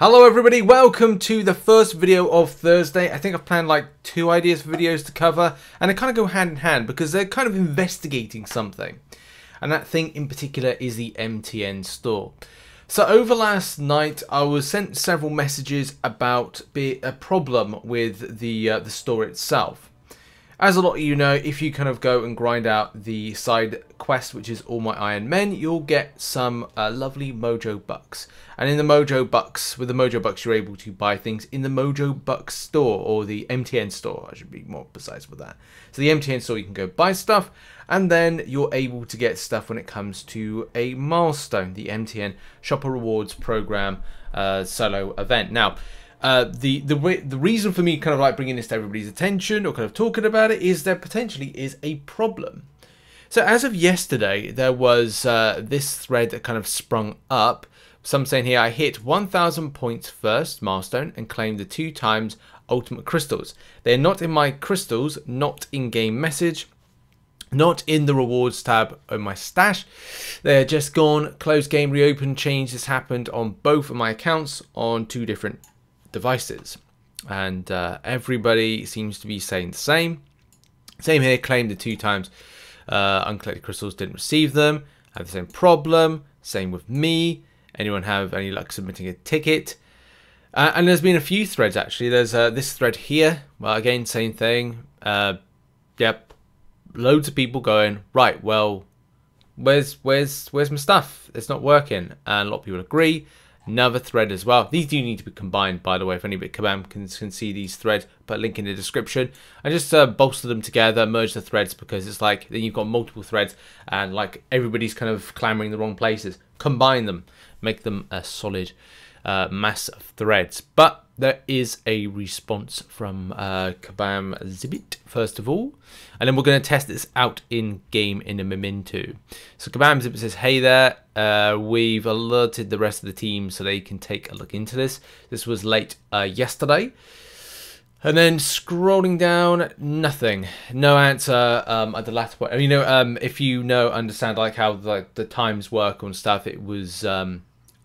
Hello everybody, welcome to the first video of Thursday. I think I've planned like two ideas for videos to cover, and they kind of go hand in hand because they're kind of investigating something. And that thing in particular is the MTN store. So over last night, I was sent several messages about a problem with the store itself. As a lot of you know, if you kind of go and grind out the side quest, which is All My Iron Men, you'll get some lovely Mojo Bucks. And in the Mojo Bucks, with the Mojo Bucks, you're able to buy things in the Mojo Bucks store, or the MTN store. I should be more precise with that. So the MTN store, you can go buy stuff, and then you're able to get stuff when it comes to a milestone, the MTN Shopper Rewards Program solo event. Now, the reason for me kind of like bringing this to everybody's attention or kind of talking about it is there potentially is a problem. So as of yesterday, there was this thread that kind of sprung up. Some saying here, I hit 1,000 points first milestone and claimed the 2x ultimate crystals. They're not in my crystals, not in game message, not in the rewards tab on my stash. They're just gone. Close game, reopen, change. This happened on both of my accounts on two different devices. And everybody seems to be saying the same. Same here, claimed the 2x. Uncollected crystals, didn't receive them. Had the same problem. Same with me. Anyone have any luck submitting a ticket? And there's been a few threads actually. There's this thread here. Well, again, same thing. Yep, loads of people going right. Well, where's my stuff? It's not working. And a lot of people agree. Another thread as well. These do need to be combined, by the way. If anybody at Kabam can see these threads, put a link in the description. I just bolster them together, merge the threads, because it's like then you've got multiple threads and like everybody's kind of clamoring the wrong places. Combine them, make them a solid mass of threads. But there is a response from Kabam Zibit, first of all. And then we're going to test this out in game in a moment too. So Kabam Zibit says, hey there, we've alerted the rest of the team so they can take a look into this. This was late yesterday. And then scrolling down, nothing. No answer at the latter point. I mean, you know, if you know, understand like how like the times work on stuff, it was...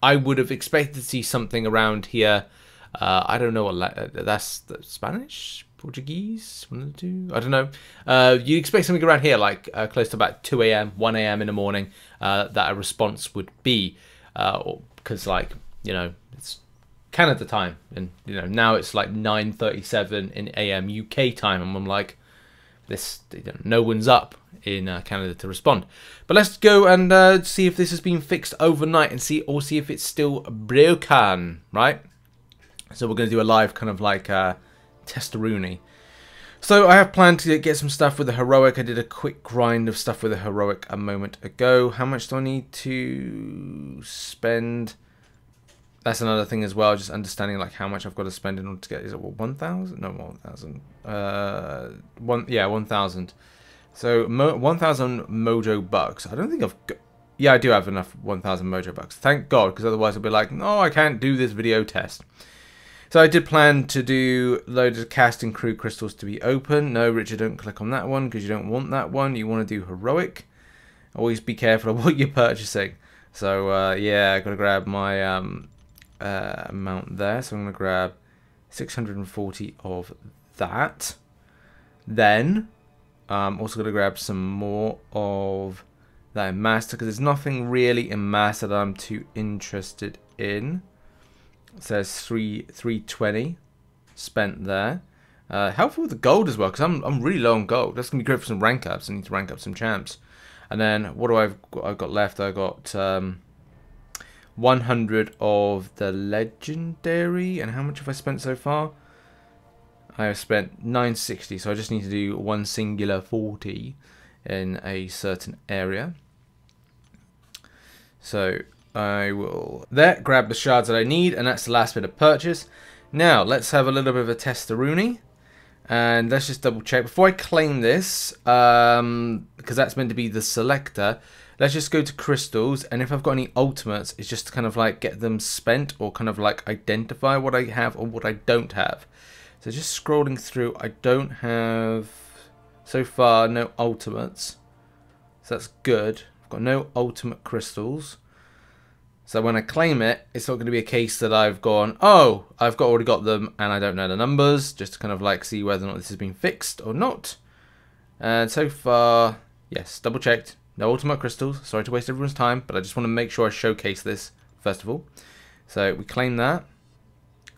I would have expected to see something around here. I don't know what that's Spanish, Portuguese, one of the two. I don't know. You expect something around here, like close to about 2 a.m., 1 a.m. in the morning, that a response would be, because like you know it's Canada time, and you know now it's like 9:37 in a.m. UK time, and I'm like, this you know, no one's up in Canada to respond. But let's go and see if this has been fixed overnight and see if it's still broken, right? So we're going to do a live kind of like testaroonie. So I have planned to get some stuff with the heroic. I did a quick grind of stuff with the heroic a moment ago. How much do I need to spend? That's another thing as well, just understanding like how much I've got to spend in order to get, is it what, 1,000? No, 1,000. Yeah, 1,000. So 1,000 Mojo Bucks. I don't think I've got, yeah, I do have enough 1,000 Mojo Bucks. Thank God, because otherwise I'd be like, no, I can't do this video test. So I did plan to do loads of casting crew crystals to be open. No, Richard, don't click on that one because you don't want that one. You want to do heroic. Always be careful of what you're purchasing. So yeah, I got to grab my... amount there, so I'm going to grab 640 of that. Then I'm also going to grab some more of that in master, because there's nothing really in master that I'm too interested in. It says 320 spent there. Helpful with the gold as well, because I'm really low on gold. That's going to be great for some rank ups. I need to rank up some champs. And then what do I've got left? I got 100 of the legendary, and how much have I spent so far? I have spent 960, so I just need to do one singular 40 in a certain area. So I will there grab the shards that I need, and that's the last bit of purchase. Now let's have a little bit of a testaroonie, and let's just double check before I claim this, because that's meant to be the selector. Let's just go to crystals, and if I've got any ultimates, it's just to kind of like get them spent or kind of like identify what I have or what I don't have. So just scrolling through, I don't have, so far, no ultimates. So that's good. I've got no ultimate crystals. So when I claim it, it's not going to be a case that I've gone, oh, I've got already got them and I don't know the numbers, just to kind of like see whether or not this has been fixed or not. And so far, yes, double checked, no ultimate crystals. Sorry to waste everyone's time, but I just want to make sure I showcase this first of all. So we claim that.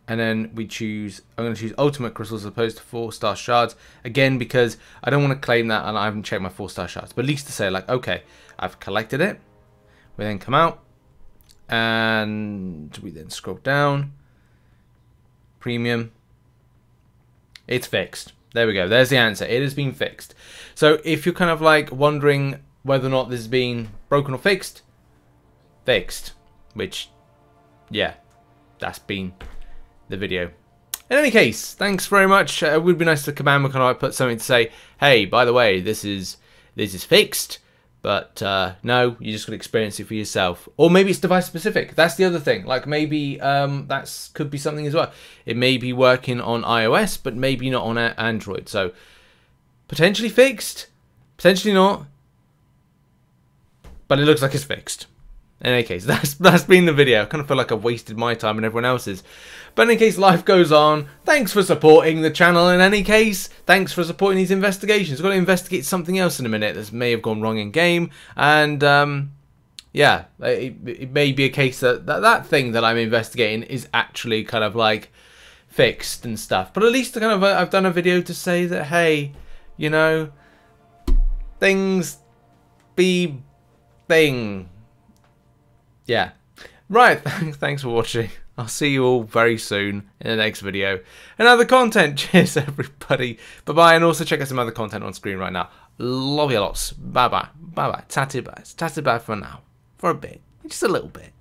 And then we choose, I'm going to choose ultimate crystals as opposed to 4-star shards. Again, because I don't want to claim that and I haven't checked my 4-star shards. But at least to say like, okay, I've collected it. We then come out and we then scroll down. Premium. It's fixed. There we go. There's the answer. It has been fixed. So if you're kind of like wondering whether or not this has been broken or fixed, fixed. Which, yeah, that's been the video. In any case, thanks very much. It would be nice to Kabam can I put something to say, hey, by the way, this is fixed, but no, you just got to experience it for yourself. Or maybe it's device specific. That's the other thing. Like maybe that's could be something as well. It may be working on iOS, but maybe not on Android. So potentially fixed, potentially not. But it looks like it's fixed. In any case, that's been the video. I kind of feel like I've wasted my time and everyone else's. But in any case, life goes on. Thanks for supporting the channel. In any case, thanks for supporting these investigations. I've got to investigate something else in a minute that may have gone wrong in game. And, yeah, it may be a case that that thing that I'm investigating is actually kind of like fixed and stuff. But at least kind of I've done a video to say that, hey, you know, things be thing. Yeah. Right, thanks for watching. I'll see you all very soon in the next video. And other content. Cheers, everybody. Bye-bye. And also check out some other content on screen right now. Love you lots. Bye-bye. Bye-bye. Tatty-bye. Tatty-bye for now. For a bit. Just a little bit.